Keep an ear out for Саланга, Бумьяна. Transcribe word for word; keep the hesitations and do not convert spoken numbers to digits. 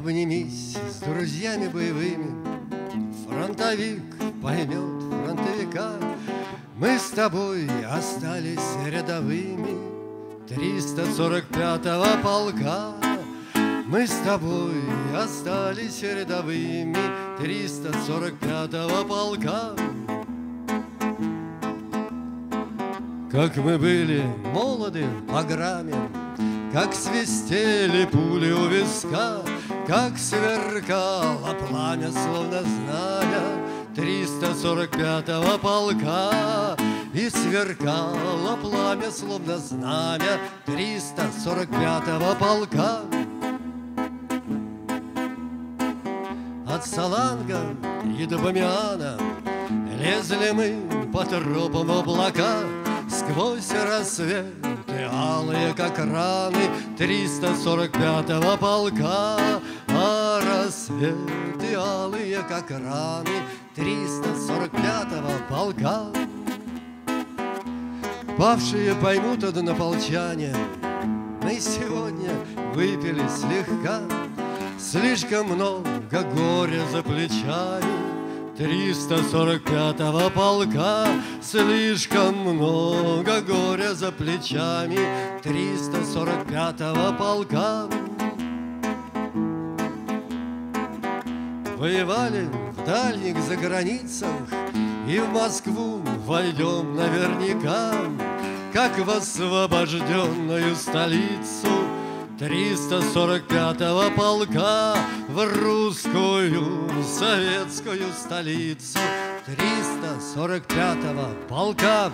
Обнимись с друзьями боевыми, фронтовик поймет фронтовика. Мы с тобой остались рядовыми триста сорок пятого полка. Мы с тобой остались рядовыми триста сорок пятого полка. Как мы были молоды по грамме, как свистели пули у виска, как сверкало пламя, словно знамя триста сорок пятого полка. И сверкало пламя, словно знамя триста сорок пятого полка. От Саланга и до Бумьяна лезли мы по тропам облака. Сквозь рассветы алые, как раны триста сорок пятого полка. А рассветы алые, как раны триста сорок пятого полка. Павшие поймут однополчане, мы сегодня выпили слегка. Слишком много горя за плечами триста сорок пятого полка. Слишком много горя за плечами триста сорок пятого полка. Воевали в дальних заграницах, и в Москву войдем наверняка, как в освобожденную столицу триста сорок пятого полка. В русскую советскую столицу триста сорок пятого полка.